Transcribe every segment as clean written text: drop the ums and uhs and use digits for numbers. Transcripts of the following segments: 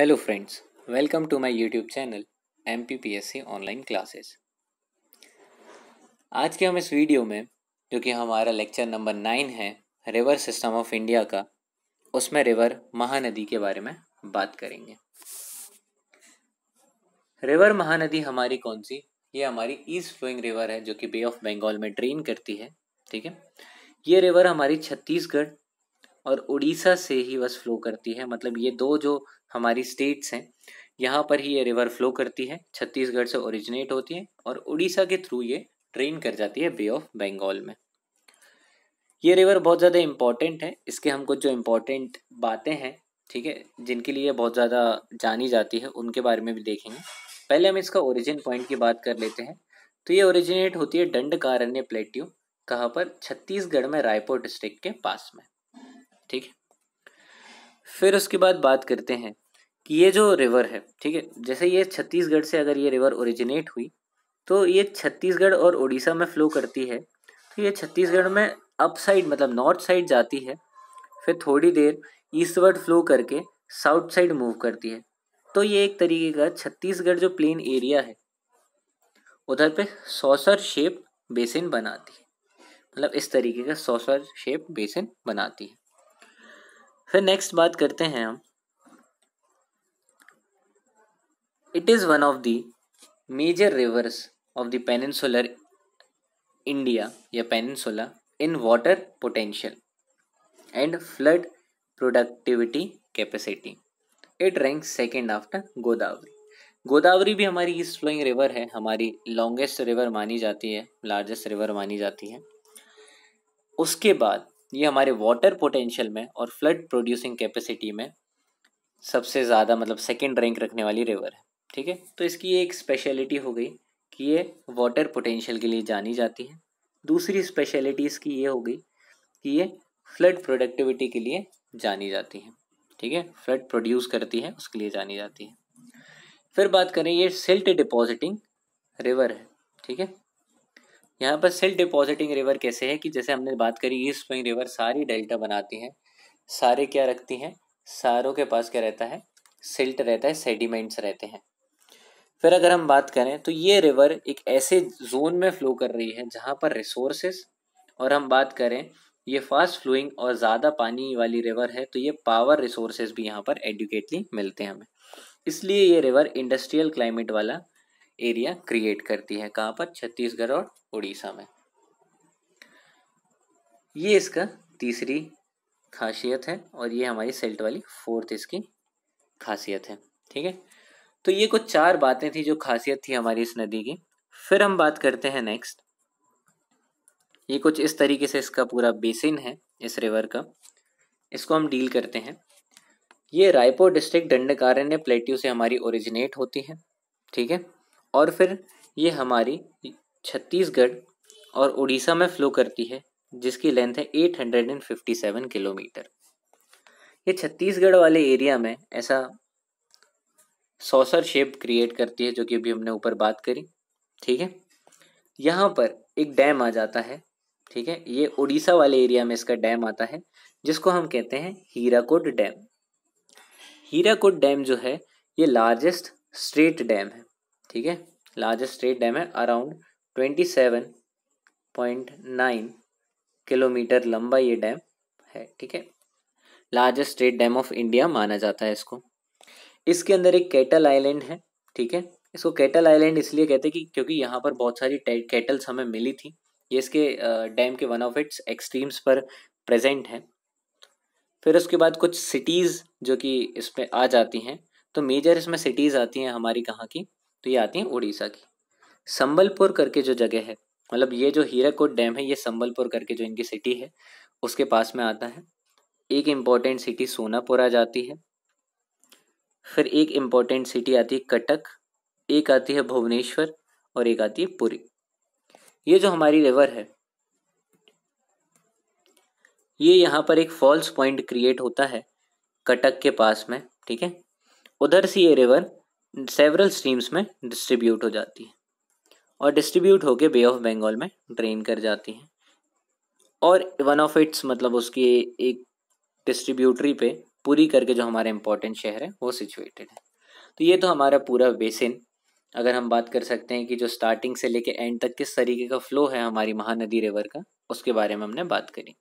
Hello friends, welcome to my YouTube channel MPSC online classes. आज के हम इस वीडियो में, जो कि हमारा लेक्चर नंबर 9 है रिवर सिस्टम ऑफ इंडिया का, उसमें रिवर महानदी के बारे में बात करेंगे। रिवर महानदी हमारी कौन सी? ये हमारी ईस्ट फ्लोइंग रिवर है जो कि बे ऑफ बंगाल में ड्रेन करती है। ठीक है, ये रिवर हमारी छत्तीसगढ़ और उड़ीसा से ही बस फ्लो करती है। मतलब ये दो जो हमारी स्टेट्स हैं, यहाँ पर ही ये रिवर फ्लो करती है। छत्तीसगढ़ से ओरिजिनेट होती है और उड़ीसा के थ्रू ये ड्रेन कर जाती है बे ऑफ बंगाल में। ये रिवर बहुत ज़्यादा इम्पॉर्टेंट है। इसके हम कुछ जो इम्पॉर्टेंट बातें हैं, ठीक है, जिनके लिए बहुत ज़्यादा जानी जाती है, उनके बारे में भी देखेंगे। पहले हम इसका ओरिजिन पॉइंट की बात कर लेते हैं। तो ये ओरिजिनेट होती है दंडकारण्य प्लेट्यू, कहाँ पर? छत्तीसगढ़ में रायपुर डिस्ट्रिक्ट के पास में। ठीक है, फिर उसके बाद बात करते हैं कि ये जो रिवर है, ठीक है, जैसे ये छत्तीसगढ़ से अगर ये रिवर ओरिजिनेट हुई तो ये छत्तीसगढ़ और उड़ीसा में फ्लो करती है। तो ये छत्तीसगढ़ में अप साइड, मतलब नॉर्थ साइड जाती है, फिर थोड़ी देर ईस्टवर्ड फ्लो करके साउथ साइड मूव करती है। तो ये एक तरीके का छत्तीसगढ़ जो प्लेन एरिया है उधर पे सॉसर शेप बेसिन बनाती है। मतलब इस तरीके का सॉसर शेप बेसिन बनाती है। फिर नेक्स्ट बात करते हैं हम, it is one of the major rivers of the peninsular India या peninsula in water potential and flood productivity capacity. It rank second after Godavari. Godavari भी हमारी ईस्ट फ्लोइंग रिवर है, हमारी लॉन्गेस्ट रिवर मानी जाती है, लार्जेस्ट रिवर मानी जाती है। उसके बाद ये हमारे वाटर पोटेंशियल में और फ्लड प्रोड्यूसिंग कैपेसिटी में सबसे ज़्यादा, मतलब सेकंड रैंक रखने वाली रिवर है। ठीक है, तो इसकी एक स्पेशलिटी हो गई कि ये वाटर पोटेंशियल के लिए जानी जाती है। दूसरी स्पेशलिटी इसकी ये हो गई कि ये फ्लड प्रोडक्टिविटी के लिए जानी जाती है। ठीक है, फ्लड प्रोड्यूस करती है, उसके लिए जानी जाती है। फिर बात करें, ये सिल्ट डिपॉजिटिंग रिवर है। ठीक है, यहाँ पर सिल्ट डिपॉजिटिंग रिवर कैसे है कि जैसे हमने बात करी ईस्ट फ्लोइंग रिवर सारी डेल्टा बनाती है, सारे क्या रखती हैं, सारों के पास क्या रहता है, सिल्ट रहता है, सेडिमेंट्स रहते हैं। फिर अगर हम बात करें तो ये रिवर एक ऐसे जोन में फ्लो कर रही है जहाँ पर रिसोर्सेस, और हम बात करें ये फास्ट फ्लोइंग और ज़्यादा पानी वाली रिवर है, तो ये पावर रिसोर्सेज भी यहाँ पर एडुकेटली मिलते हैं हमें। इसलिए ये रिवर इंडस्ट्रियल क्लाइमेट वाला एरिया क्रिएट करती है, कहाँ पर? छत्तीसगढ़ और उड़ीसा में। ये इसका तीसरी खासियत है और ये हमारी सिल्ट वाली फोर्थ इसकी खासियत है। ठीक है, तो ये कुछ चार बातें थी जो खासियत थी हमारी इस नदी की। फिर हम बात करते हैं नेक्स्ट, ये कुछ इस तरीके से इसका पूरा बेसिन है इस रिवर का, इसको हम डील करते हैं। ये रायपुर डिस्ट्रिक्ट दंडकारण्य प्लेट्यू से हमारी ओरिजिनेट होती है। ठीक है, और फिर ये हमारी छत्तीसगढ़ और उड़ीसा में फ्लो करती है, जिसकी लेंथ है 857 किलोमीटर। ये छत्तीसगढ़ वाले एरिया में ऐसा सॉसर शेप क्रिएट करती है जो कि अभी हमने ऊपर बात करी। ठीक है, यहाँ पर एक डैम आ जाता है। ठीक है, ये उड़ीसा वाले एरिया में इसका डैम आता है, जिसको हम कहते हैं हीराकुड डैम। हीराकुड डैम जो है ये लार्जेस्ट स्ट्रेट डैम है। ठीक है, लार्जेस्ट स्ट्रेट डैम है, अराउंड 27.9 किलोमीटर लंबा ये डैम है। ठीक है, largest straight dam of India माना जाता है इसको। इसके अंदर एक कैटल आइलैंड है। ठीक है, इसको कैटल आइलैंड इसलिए कहते हैं कि क्योंकि यहाँ पर बहुत सारी कैटल्स हमें मिली थी। ये इसके डैम के वन ऑफ इट्स एक्सट्रीम्स पर प्रेजेंट है। फिर उसके बाद कुछ सिटीज़ जो कि इस पर आ जाती हैं, तो मेजर इसमें सिटीज़ आती हैं हमारी कहाँ की, तो ये आती हैं उड़ीसा की। संबलपुर करके जो जगह है, मतलब ये जो हीराकुड डैम है ये संबलपुर करके जो इनकी सिटी है उसके पास में आता है। एक इम्पॉर्टेंट सिटी सोनापुर आ जाती है, फिर एक इम्पॉर्टेंट सिटी आती है कटक, एक आती है भुवनेश्वर और एक आती है पुरी। ये जो हमारी रिवर है ये यहाँ पर एक फॉल्स पॉइंट क्रिएट होता है कटक के पास में। ठीक है, उधर से ये रिवर सेवरल स्ट्रीम्स में डिस्ट्रीब्यूट हो जाती है और डिस्ट्रीब्यूट होके बे ऑफ बंगाल में ड्रेन कर जाती है, और वन ऑफ इट्स, मतलब उसकी एक डिस्ट्रीब्यूटरी पे पुरी करके जो हमारे इम्पोर्टेंट शहर है वो सिचुएटेड है। तो ये तो हमारा पूरा बेसिन, अगर हम बात कर सकते हैं कि जो स्टार्टिंग से लेके एंड तक किस तरीके का फ्लो है हमारी महानदी रिवर का, उसके बारे में हमने बात करी।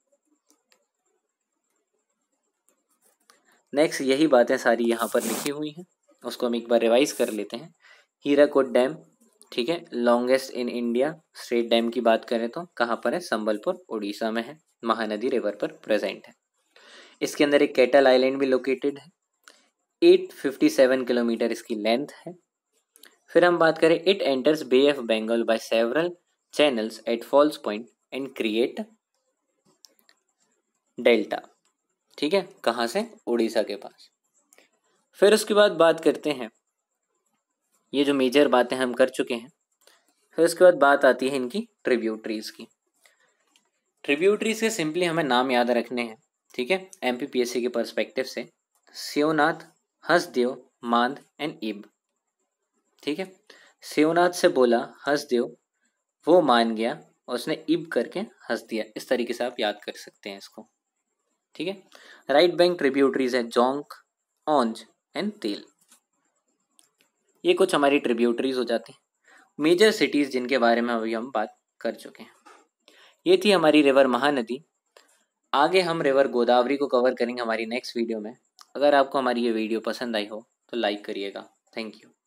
नेक्स्ट यही बातें सारी यहाँ पर लिखी हुई हैं, उसको हम एक बार रिवाइज कर लेते हैं। हीराकुड डैम, ठीक है, longest in India. Straight dam की बात करें तो कहाँ पर है? संबलपुर, उड़ीसा में है, महानदी रिवर पर प्रेजेंट है। इसके अंदर एक कैटल आइलैंड भी लोकेटेड है। 857 किलोमीटर इसकी लेंथ है। फिर हम बात करें, it enters Bay of Bengal by several channels at False Point and create delta, ठीक है, कहाँ से? उड़ीसा के पास। फिर उसके बाद बात करते हैं, ये जो मेजर बातें हम कर चुके हैं। फिर उसके बाद बात आती है इनकी ट्रिब्यूटरीज की। ट्रिब्यूटरीज के सिंपली हमें नाम याद रखने हैं, ठीक है, एमपीपीएससी के पर्सपेक्टिव से। शिवनाथ, हंस देव, मांद एंड इब, ठीक है। शिवनाथ से बोला हंस देव, वो मान गया और उसने इब करके हंस दिया। इस तरीके से आप याद कर सकते हैं इसको, ठीक है। राइट बैंक ट्रिब्यूटरीज है जोंक, ओंज एंड तेल। ये कुछ हमारी ट्रिब्यूटरीज हो जाती हैं, मेजर सिटीज जिनके बारे में अभी हम बात कर चुके हैं। ये थी हमारी रिवर महानदी। आगे हम रिवर गोदावरी को कवर करेंगे हमारी नेक्स्ट वीडियो में। अगर आपको हमारी ये वीडियो पसंद आई हो तो लाइक करिएगा। Thank you.